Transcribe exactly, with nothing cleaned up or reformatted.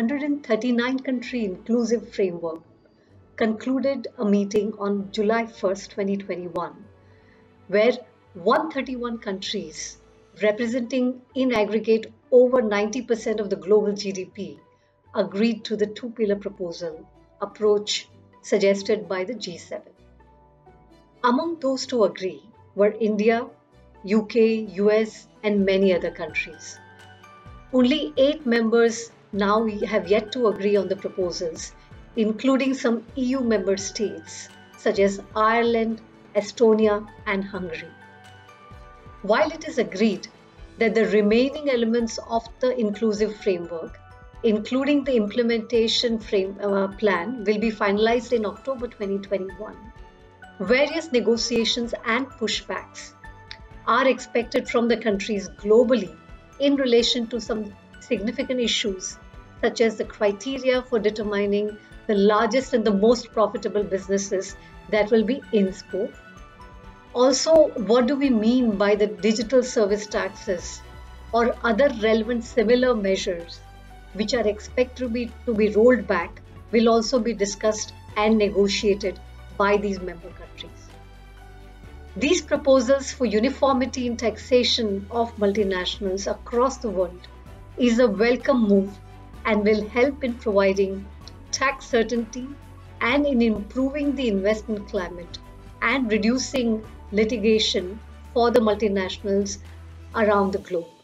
one hundred thirty-nine country inclusive framework concluded a meeting on July first, twenty twenty-one, where one hundred thirty-one countries representing in aggregate over ninety percent of the global G D P agreed to the two-pillar proposal approach suggested by the G seven. Among those to agree were India, U K, U S and many other countries. Only eight members now have yet to agree on the proposals, including some E U member states such as Ireland, Estonia and Hungary. While it is agreed that the remaining elements of the inclusive framework, including the implementation frame, uh, plan, will be finalized in October twenty twenty-one, various negotiations and pushbacks are expected from the countries globally in relation to some significant issues such as the criteria for determining the largest and the most profitable businesses that will be in scope. Also, what do we mean by the digital service taxes or other relevant similar measures which are expected to be, to be rolled back will also be discussed and negotiated by these member countries. These proposals for uniformity in taxation of multinationals across the world is a welcome move and will help in providing tax certainty and in improving the investment climate and reducing litigation for the multinationals around the globe.